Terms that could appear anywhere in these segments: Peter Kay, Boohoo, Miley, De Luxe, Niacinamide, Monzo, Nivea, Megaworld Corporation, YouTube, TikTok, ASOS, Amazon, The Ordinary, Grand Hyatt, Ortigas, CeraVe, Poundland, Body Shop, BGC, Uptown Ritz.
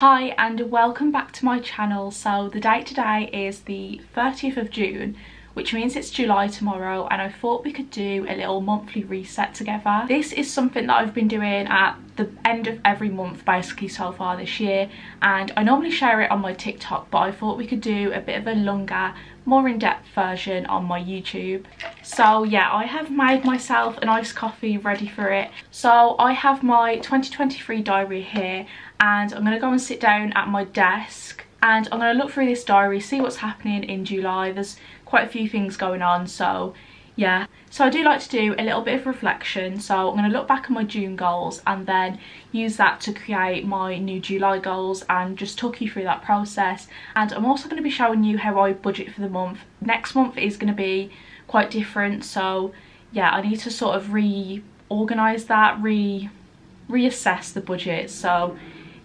Hi and welcome back to my channel. So the date today is the 30th of June, which means it's July tomorrow, and I thought we could do a little monthly reset together. This is something that I've been doing at the end of every month basically so far this year, and I normally share it on my TikTok, but I thought we could do a bit of a longer, more in-depth version on my YouTube. So yeah, I have made myself an iced coffee ready for it. So I have my 2023 diary here, and I'm going to go and sit down at my desk and I'm going to look through this diary, see what's happening in July. There's quite a few things going on, so yeah. So I do like to do a little bit of reflection, so I'm going to look back at my June goals and then use that to create my new July goals and just talk you through that process. And I'm also going to be showing you how I budget for the month. Next month is going to be quite different, so yeah, I need to sort of reorganise that, reassess the budget, so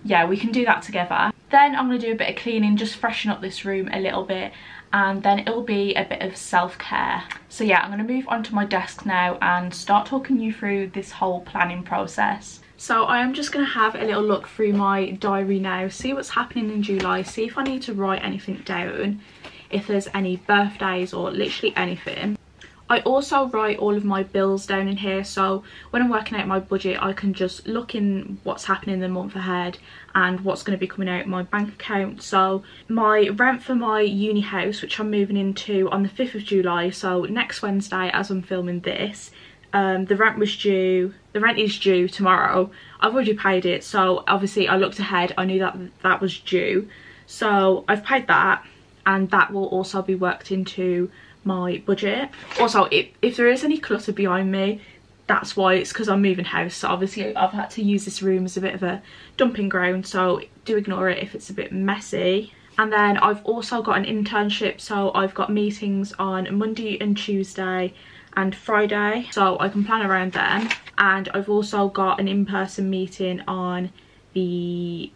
yeah, we can do that together. Then I'm going to do a bit of cleaning, just freshen up this room a little bit, and then it'll be a bit of self-care. So yeah, I'm going to move on to my desk now and start talking you through this whole planning process. So I am just going to have a little look through my diary now, see what's happening in July, see if I need to write anything down, if there's any birthdays or literally anything. I also write all of my bills down in here, so when I'm working out my budget I can just look in what's happening the month ahead and what's going to be coming out of my bank account. So my rent for my uni house, which I'm moving into on the 5th of July, so next Wednesday as I'm filming this, the rent is due tomorrow. I've already paid it, so obviously I looked ahead, I knew that that was due, so I've paid that and that will also be worked into my budget. Also, if there is any clutter behind me, that's why. It's because I'm moving house, so obviously I've had to use this room as a bit of a dumping ground, so do ignore it if it's a bit messy. And then I've also got an internship, so I've got meetings on Monday and Tuesday and Friday, so I can plan around them. And I've also got an in-person meeting on the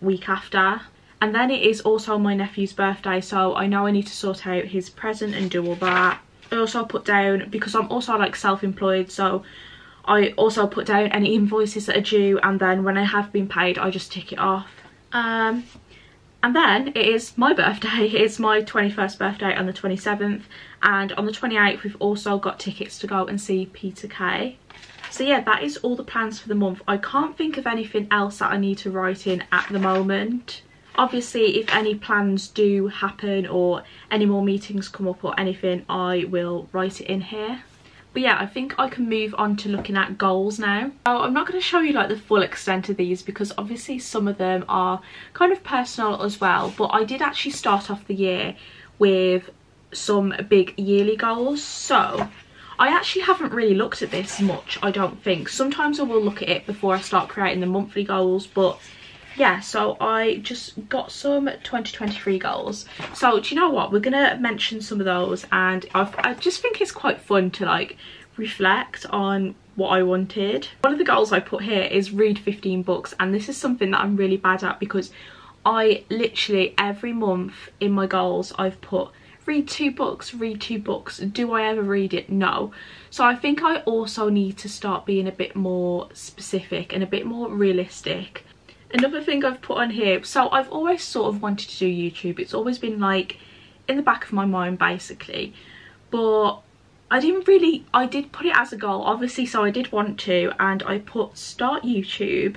week after. And then it is also my nephew's birthday, so I know I need to sort out his present and do all that. I also put down, because I'm also like self-employed, so I also put down any invoices that are due, and then when I have been paid I just tick it off. And then it is my birthday. It's my 21st birthday on the 27th, and on the 28th we've also got tickets to go and see Peter Kay. So yeah, that is all the plans for the month. I can't think of anything else that I need to write in at the moment. Obviously, if any plans do happen or any more meetings come up or anything, I will write it in here. But yeah, I think I can move on to looking at goals now. So I'm not going to show you like the full extent of these because obviously some of them are kind of personal as well. But I did actually start off the year with some big yearly goals. So I actually haven't really looked at this much, I don't think. Sometimes I will look at it before I start creating the monthly goals, but yeah, so I just got some 2023 goals. So do you know what, we're gonna mention some of those, and I just think it's quite fun to like reflect on what I wanted. One of the goals I put here is read 15 books, and this is something that I'm really bad at because I literally every month in my goals I've put read 2 books, read 2 books. Do I ever read it? No. So I think I also need to start being a bit more specific and a bit more realistic. Another thing I've put on here, so I've always sort of wanted to do YouTube. It's always been like in the back of my mind basically, but I did put it as a goal obviously, so I did want to, and I put start YouTube,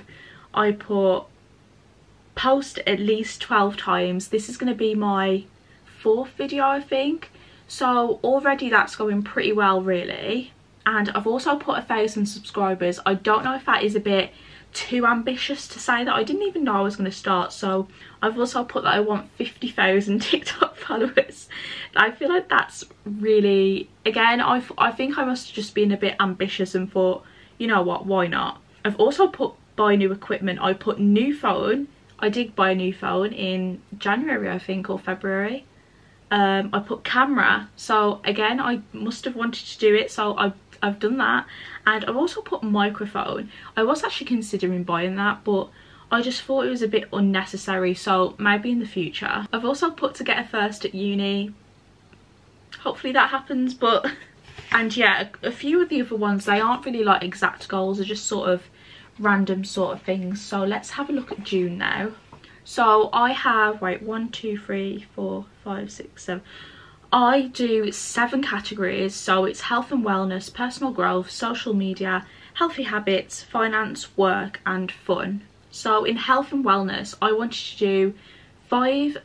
I put post at least 12 times. This is going to be my 4th video I think, so already that's going pretty well really. And I've also put 1,000 subscribers. I don't know if that is a bit too ambitious to say that. I didn't even know I was going to start. So I've also put that I want 50,000 TikTok followers. I feel like that's really, again, I think I must have just been a bit ambitious and thought, you know what, why not. I've also put buy new equipment. I put new phone. I did buy a new phone in January I think, or February. I put camera, so again I must have wanted to do it, so I've done that. And I've also put microphone. I was actually considering buying that, but I just thought it was a bit unnecessary, so maybe in the future. I've also put to get a first at uni, hopefully that happens. But and yeah, a few of the other ones, they aren't really like exact goals, they're just sort of random sort of things. So let's have a look at June now. So I have, wait, 1, 2, 3, 4, 5, 6, 7. I do 7 categories. So it's health and wellness, personal growth, social media, healthy habits, finance, work and fun. So in health and wellness, I wanted to do 5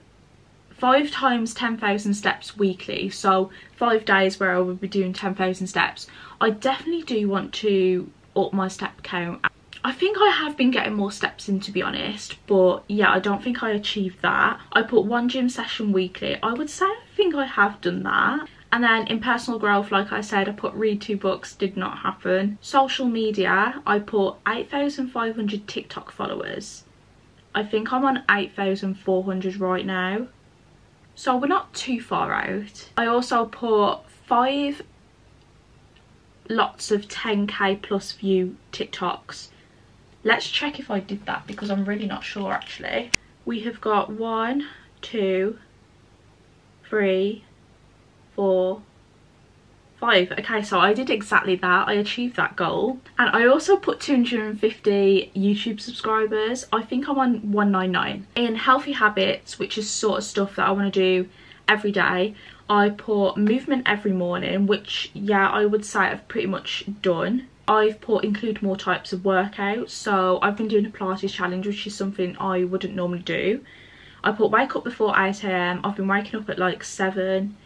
times 10,000 steps weekly, so 5 days where I would be doing 10,000 steps. I definitely do want to up my step count. I think I have been getting more steps in, to be honest, but yeah, I don't think I achieved that. I put 1 gym session weekly. I would say I think I have done that. And then in personal growth, like I said, I put read 2 books, did not happen. Social media, I put 8,500 TikTok followers. I think I'm on 8,400 right now. So we're not too far out. I also put 5 lots of 10k plus view TikToks. Let's check if I did that because I'm really not sure actually. We have got 1, 2, 3, 4, 5. Okay, so I did exactly that. I achieved that goal. And I also put 250 YouTube subscribers. I think I'm on 199. In healthy habits, which is sort of stuff that I want to do every day, I put movement every morning, which yeah, I would say I've pretty much done. I've put include more types of workouts, so I've been doing a Pilates challenge, which is something I wouldn't normally do. I put wake up before 8 AM. I've been waking up at like 7.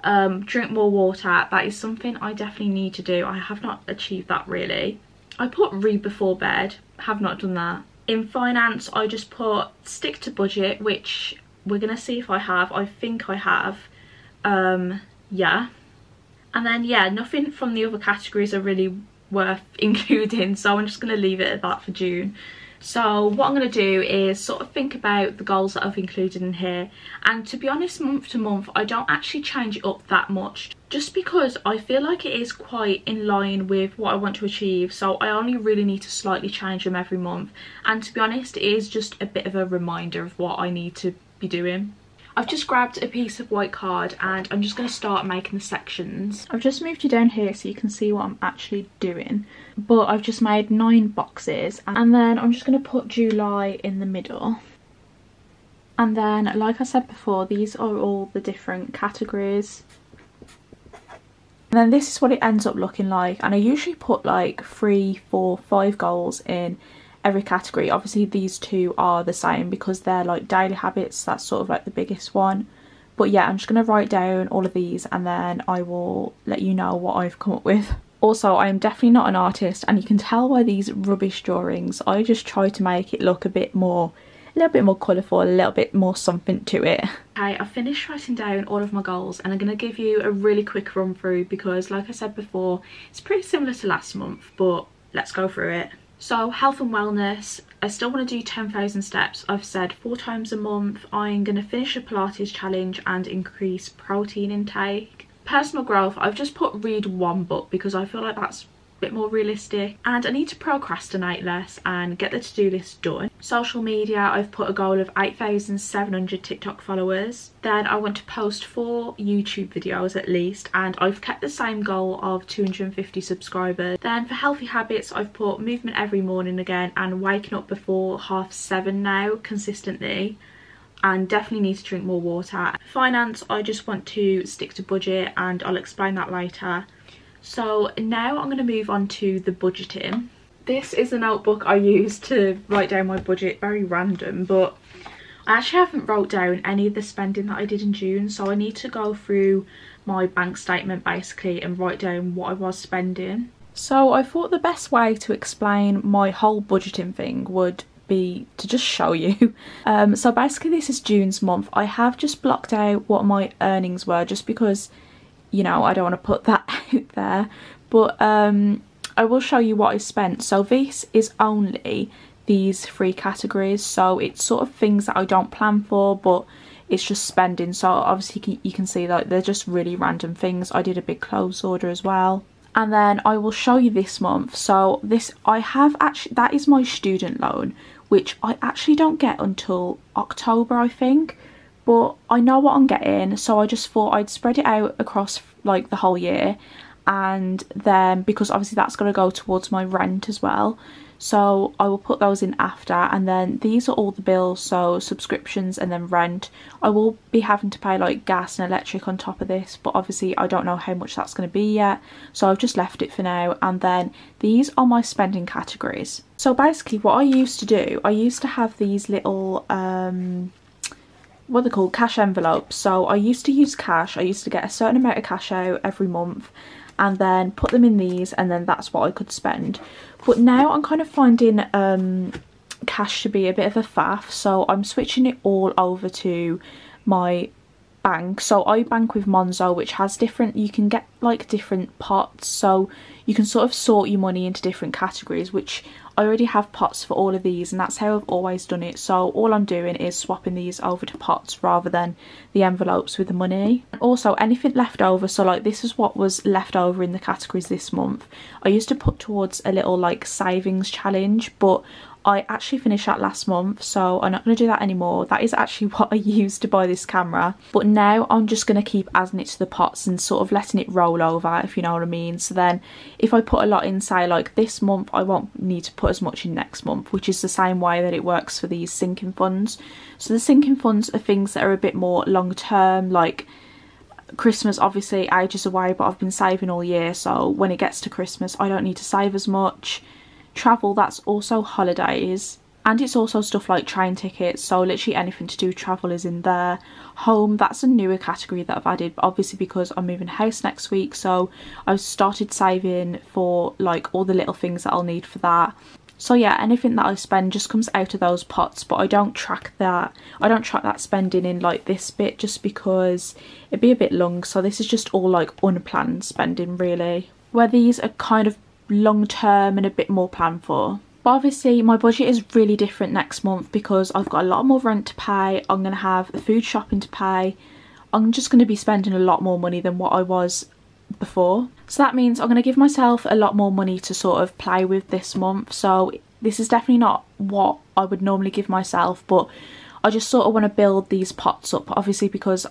Drink more water. That is something I definitely need to do. I have not achieved that really. I put read before bed. Have not done that. In finance, I just put stick to budget, which we're gonna see if I have. I think I have. Yeah. And then yeah, nothing from the other categories are really worth including, so I'm just gonna leave it at that for June. So what I'm going to do is sort of think about the goals that I've included in here, and to be honest, month to month I don't actually change it up that much just because I feel like it is quite in line with what I want to achieve, so I only really need to slightly change them every month, and to be honest it is just a bit of a reminder of what I need to be doing. I've just grabbed a piece of white card and I'm just going to start making the sections. I've just moved you down here so you can see what I'm actually doing. But I've just made 9 boxes and then I'm just going to put July in the middle. And then, like I said before, these are all the different categories. And then this is what it ends up looking like, and I usually put like 3, 4, 5 goals in every category. Obviously these 2 are the same because they're like daily habits, that's sort of like the biggest one. But yeah, I'm just going to write down all of these and then I will let you know what I've come up with. Also, I am definitely not an artist and you can tell by these rubbish drawings. I just try to make it look a bit more, a little bit more colourful, a little bit more something to it. Okay, I finished writing down all of my goals and I'm going to give you a really quick run through because like I said before, it's pretty similar to last month, but let's go through it. So health and wellness, I still want to do 10,000 steps. I've said 4 times a month. I'm going to finish a Pilates challenge and increase protein intake. Personal growth, I've just put read 1 book because I feel like that's a bit more realistic. And I need to procrastinate less and get the to-do list done. Social media, I've put a goal of 8,700 TikTok followers. Then I want to post 4 YouTube videos at least, and I've kept the same goal of 250 subscribers. Then for healthy habits, I've put movement every morning again and waking up before 7:30 now consistently, and definitely need to drink more water. Finance, I just want to stick to budget and I'll explain that later. So now I'm going to move on to the budgeting. This is a notebook I use to write down my budget, very random, but I actually haven't wrote down any of the spending that I did in June, so I need to go through my bank statement basically and write down what I was spending. So I thought the best way to explain my whole budgeting thing would be to just show you. So basically this is June's month. I have just blocked out what my earnings were just because, you know, I don't want to put that out there, but I will show you what I spent. So this is only these 3 categories, so it's sort of things that I don't plan for, but it's just spending. So obviously you can see like they're just really random things. I did a big clothes order as well. And then I will show you this month. So this I have actually, that is my student loan, which I actually don't get until October, I think. But I know what I'm getting, so I just thought I'd spread it out across like the whole year. And then because obviously that's going to go towards my rent as well, so I will put those in after. And then these are all the bills, so subscriptions and then rent. I will be having to pay like gas and electric on top of this, but obviously I don't know how much that's going to be yet, so I've just left it for now. And then these are my spending categories. So basically what I used to do, I used to have these little what they're called, cash envelopes. So I used to use cash, I used to get a certain amount of cash out every month and then put them in these, and then that's what I could spend. But now I'm kind of finding cash to be a bit of a faff, so I'm switching it all over to my bank. So I bank with Monzo, which has different, you can get like different pots, so you can sort of sort your money into different categories, which I already have pots for all of these, and that's how I've always done it. So all I'm doing is swapping these over to pots rather than the envelopes with the money. And also anything left over, so like this is what was left over in the categories this month, I used to put towards a little like savings challenge, but I actually finished that last month, so I'm not going to do that anymore. That is actually what I used to buy this camera, but now I'm just going to keep adding it to the pots and sort of letting it roll over, if you know what I mean. So then if I put a lot in, say like this month, I won't need to put as much in next month, which is the same way that it works for these sinking funds. So the sinking funds are things that are a bit more long term, like Christmas obviously ages away, but I've been saving all year, so when it gets to Christmas I don't need to save as much. Travel, that's also holidays, and it's also stuff like train tickets, so literally anything to do travel is in there. Home, that's a newer category that I've added, but obviously because I'm moving house next week, so I've started saving for like all the little things that I'll need for that. So yeah, anything that I spend just comes out of those pots, but I don't track that. I don't track that spending in like this bit, just because it'd be a bit long. So this is just all like unplanned spending really, where these are kind of long term and a bit more planned for. But obviously my budget is really different next month because I've got a lot more rent to pay, I'm going to have food shopping to pay, I'm just going to be spending a lot more money than what I was before. So that means I'm going to give myself a lot more money to sort of play with this month. So this is definitely not what I would normally give myself, but I just sort of want to build these pots up, obviously, because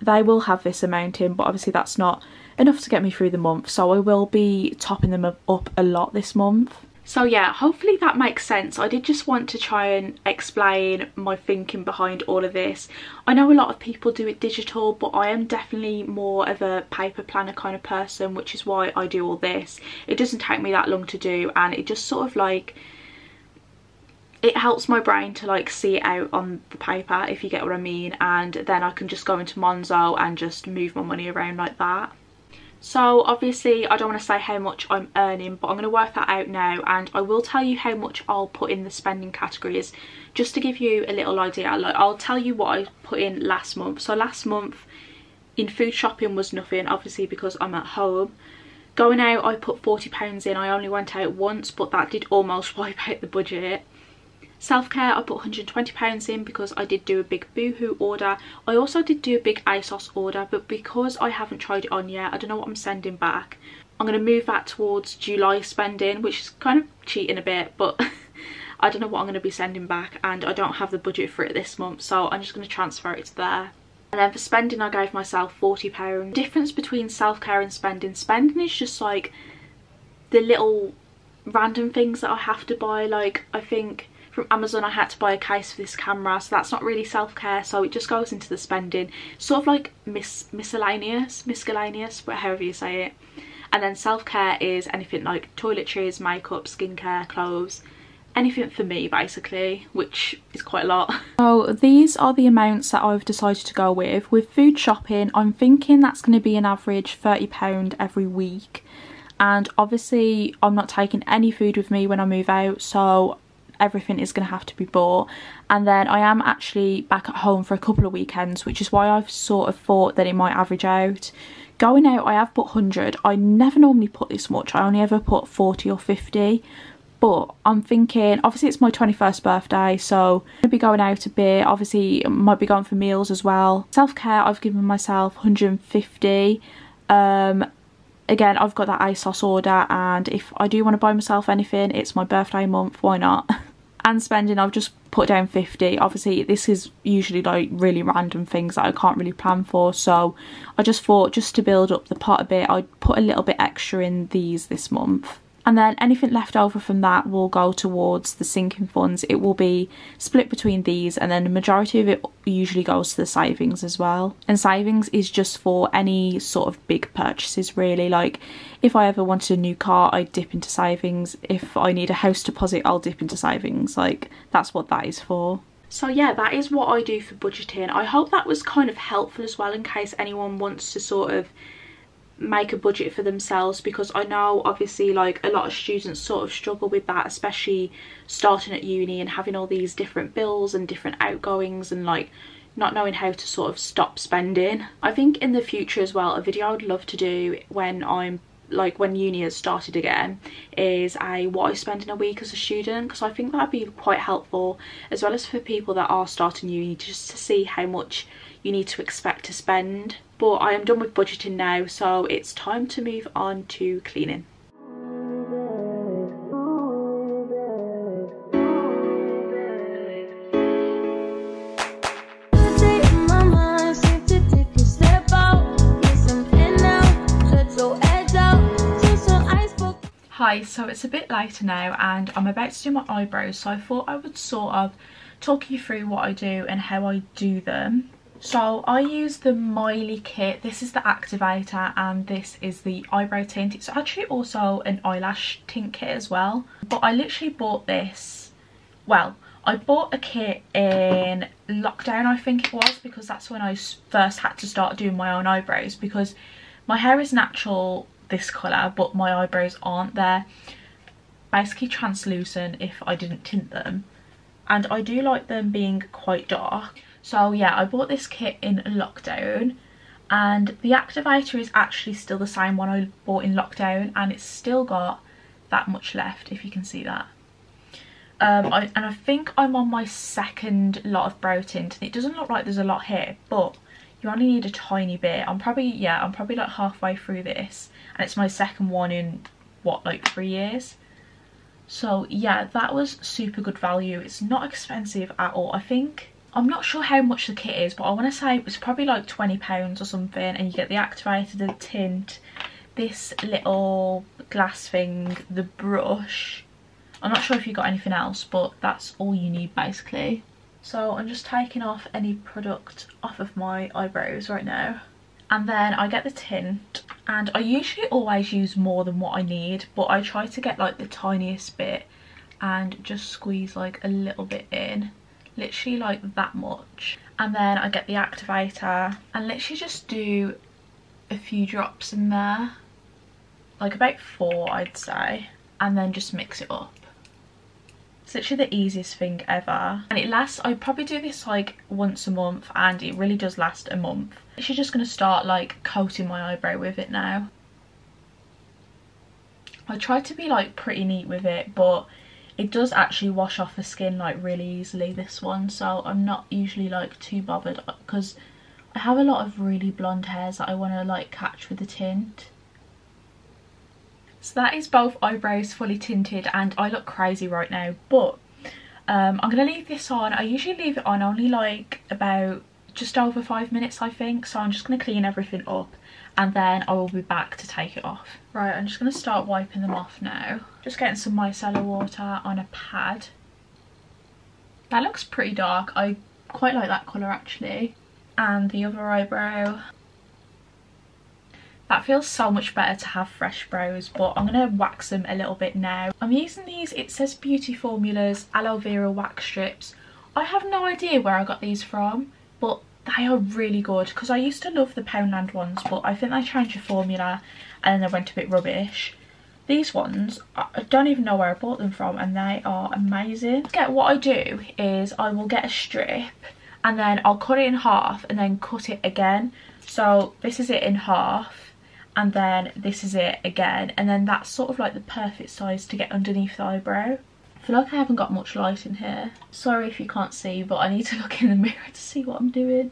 they will have this amount in, but obviously that's not enough to get me through the month, so I will be topping them up a lot this month. So yeah, hopefully that makes sense. I did just want to try and explain my thinking behind all of this. I know a lot of people do it digital, but I am definitely more of a paper planner kind of person, which is why I do all this. It doesn't take me that long to do, and it just sort of like, it helps my brain to like see it out on the paper, if you get what I mean, and then I can just go into Monzo and just move my money around like that. So obviously I don't want to say how much I'm earning, but I'm going to work that out now, and I will tell you how much I'll put in the spending categories just to give you a little idea. Like, I'll tell you what I put in last month. So last month in food shopping was nothing, obviously because I'm at home. Going out, I put £40 in. I only went out once, but that did almost wipe out the budget. Self-care, I put £120 in because I did do a big Boohoo order. I also did do a big ASOS order, but because I haven't tried it on yet, I don't know what I'm sending back. I'm going to move that towards July spending, which is kind of cheating a bit, but I don't know what I'm going to be sending back, and I don't have the budget for it this month, so I'm just going to transfer it to there. And then for spending, I gave myself £40. The difference between self-care and spending is just like the little random things that I have to buy. Like, I think from Amazon I had to buy a case for this camera, so that's not really self-care, so it just goes into the spending, sort of like miscellaneous, but however you say it. And then self-care is anything like toiletries, makeup, skincare, clothes, anything for me basically, which is quite a lot. So these are the amounts that I've decided to go with. With food shopping, I'm thinking that's going to be an average £30 every week, and obviously I'm not taking any food with me when I move out, so everything is going to have to be bought. And then I am actually back at home for a couple of weekends, which is why I've sort of thought that it might average out. Going out, I have put 100. I never normally put this much, I only ever put 40 or 50, but I'm thinking obviously it's my 21st birthday, so I'm gonna be going out a bit. Obviously I might be going for meals as well. Self-care, I've given myself 150. Again, I've got that ASOS order, and if I do want to buy myself anything, it's my birthday month, why not? And spending, I've just put down 50. Obviously this is usually like really random things that I can't really plan for, so I just thought, just to build up the pot a bit, I'd put a little bit extra in these this month. and then anything left over from that will go towards the sinking funds. It will be split between these, and then the majority of it usually goes to the savings as well. And savings is just for any sort of big purchases really, like if I ever wanted a new car, I dip into savings. If I need a house deposit, I'll dip into savings. Like, that's what that is for. So yeah, that is what I do for budgeting. I hope that was kind of helpful as well, in case anyone wants to sort of make a budget for themselves, because I know obviously like a lot of students sort of struggle with that, especially starting at uni and having all these different bills and different outgoings and like not knowing how to sort of stop spending. I think in the future as well, a video I would love to do when I'm like when uni has started again is a what I spend in a week as a student, because I think that'd be quite helpful, as well as for people that are starting uni, just to see how much you need to expect to spend. But I am done with budgeting now, so it's time to move on to cleaning. Hi, so it's a bit later now and I'm about to do my eyebrows, so I thought I would sort of talk you through what I do and how I do them. So I use the Miley kit. This is the activator and this is the eyebrow tint. It's actually also an eyelash tint kit as well, but I literally bought this, well, I bought a kit in lockdown I think it was, because that's when I first had to start doing my own eyebrows, because my hair is natural this colour but my eyebrows aren't. They're basically translucent if I didn't tint them, and I do like them being quite dark. So yeah, I bought this kit in lockdown, and the activator is actually still the same one I bought in lockdown, and it's still got that much left if you can see that. I think I'm on my second lot of brow tint, and it doesn't look like there's a lot here, but you only need a tiny bit. I'm probably like halfway through this, and it's my second one in what, like 3 years. So yeah, that was super good value. It's not expensive at all. I think, I'm not sure how much the kit is, but I want to say it was probably like £20 or something, and you get the activator, the tint, this little glass thing, the brush. I'm not sure if you got anything else, but that's all you need basically. So I'm just taking off any product off of my eyebrows right now, and then I get the tint, and I usually always use more than what I need, but I try to get like the tiniest bit and just squeeze like a little bit in, literally like that much. And then I get the activator and literally just do a few drops in there, like about 4 I'd say, and then just mix it up. It's literally the easiest thing ever, and it lasts. I probably do this like once a month, and it really does last a month. I'm actually just going to start like coating my eyebrow with it now. I try to be like pretty neat with it, but it does actually wash off the skin like really easily, this one, so I'm not usually like too bothered, because I have a lot of really blonde hairs that I want to like catch with the tint. So that is both eyebrows fully tinted, and I look crazy right now, but I'm going to leave this on. I usually leave it on only like about just over 5 minutes I think, so I'm just going to clean everything up and then I will be back to take it off. Right, I'm just going to start wiping them off now. Just getting some micellar water on a pad. That looks pretty dark. I quite like that colour actually. And the other eyebrow. That feels so much better to have fresh brows, but I'm going to wax them a little bit now. I'm using these, it says Beauty Formulas Aloe Vera Wax Strips. I have no idea where I got these from, but they are really good, because I used to love the Poundland ones, but I think they changed the formula and then they went a bit rubbish. These ones, I don't even know where I bought them from, and they are amazing. What I do is I will get a strip and then I'll cut it in half and then cut it again. So this is it in half, and then this is it again, and then that's sort of like the perfect size to get underneath the eyebrow. I feel like I haven't got much light in here. Sorry if you can't see, but I need to look in the mirror to see what I'm doing.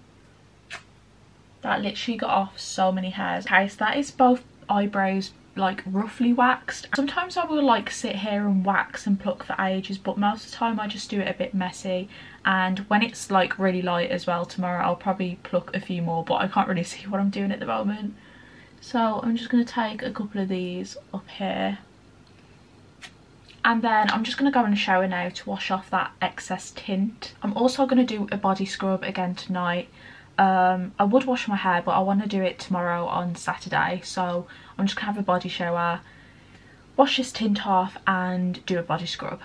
That literally got off so many hairs. Okay, so that is both eyebrows like roughly waxed. Sometimes I will like sit here and wax and pluck for ages, but most of the time I just do it a bit messy, and when it's like really light as well, tomorrow I'll probably pluck a few more, but I can't really see what I'm doing at the moment. So I'm just going to take a couple of these up here And then I'm just going to go in the shower now to wash off that excess tint. I'm also going to do a body scrub again tonight. I would wash my hair, but I want to do it tomorrow on Saturday. So I'm just going to have a body shower, wash this tint off and do a body scrub.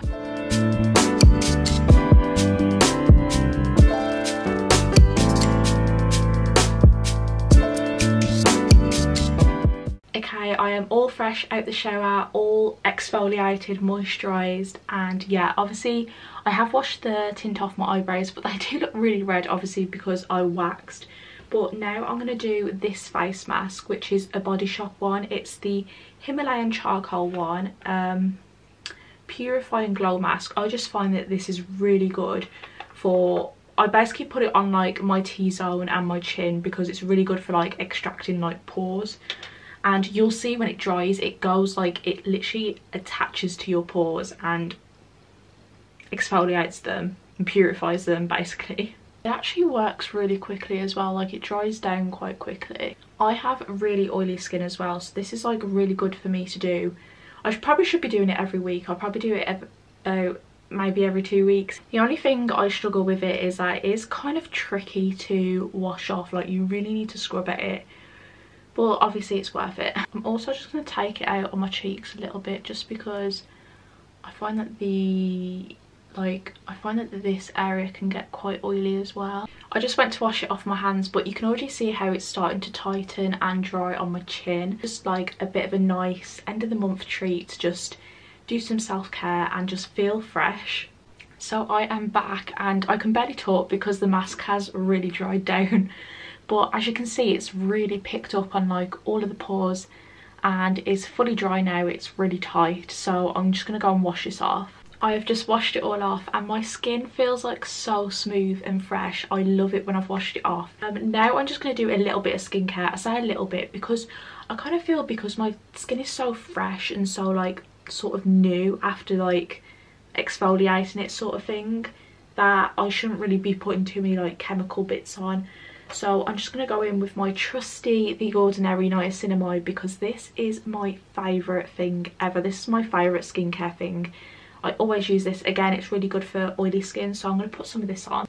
Okay, I am all fresh out the shower, all exfoliated, moisturised, and yeah, obviously I have washed the tint off my eyebrows, but they do look really red, obviously because I waxed. But now I'm going to do this face mask, which is a Body Shop one. It's the Himalayan charcoal one, purifying glow mask. I just find that this is really good for, I basically put it on like my T-zone and my chin because it's really good for like extracting like pores. And you'll see when it dries, it goes like, it literally attaches to your pores and exfoliates them and purifies them basically. It actually works really quickly as well, like it dries down quite quickly. I have really oily skin as well, so this is like really good for me to do. I probably should be doing it every week. I'll probably do it maybe every 2 weeks. The only thing I struggle with it is that it is kind of tricky to wash off, like you really need to scrub at it. But obviously it's worth it. I'm also just going to take it out on my cheeks a little bit just because I find that this area can get quite oily as well. I just went to wash it off my hands, but you can already see how it's starting to tighten and dry on my chin. Just like a bit of a nice end of the month treat to just do some self-care and just feel fresh. So I am back and I can barely talk because the mask has really dried down. But as you can see, it's really picked up on like all of the pores and it's fully dry now. It's really tight, so I'm just gonna go and wash this off. I have just washed it all off and my skin feels like so smooth and fresh. I love it when I've washed it off. Now I'm just gonna do a little bit of skincare. I say a little bit because I kind of feel, because my skin is so fresh and so like sort of new after like exfoliating it sort of thing, that I shouldn't really be putting too many like chemical bits on. So I'm just going to go in with my trusty The Ordinary Niacinamide because this is my favourite thing ever. This is my favourite skincare thing. I always use this. Again, it's really good for oily skin, so I'm going to put some of this on.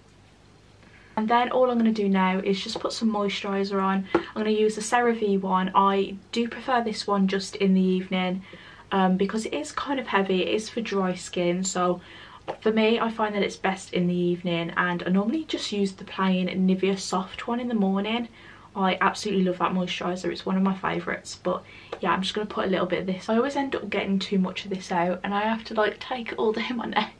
And then all I'm going to do now is just put some moisturiser on. I'm going to use the CeraVe one. I do prefer this one just in the evening because it is kind of heavy. It is for dry skin, so for me, I find that it's best in the evening, and I normally just use the plain Nivea soft one in the morning. I absolutely love that moisturiser, it's one of my favourites. But yeah, I'm just going to put a little bit of this. I always end up getting too much of this out and I have to like take it all down my neck.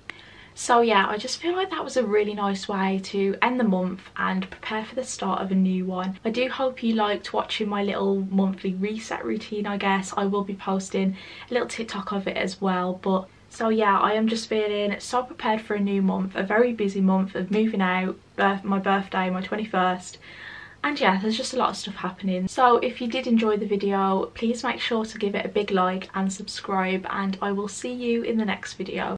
So yeah, I just feel like that was a really nice way to end the month and prepare for the start of a new one. I do hope you liked watching my little monthly reset routine, I guess. I will be posting a little TikTok of it as well, but so yeah, I am just feeling so prepared for a new month, a very busy month of moving out, my birthday, my 21st. And yeah, there's just a lot of stuff happening. So if you did enjoy the video, please make sure to give it a big like and subscribe, and I will see you in the next video.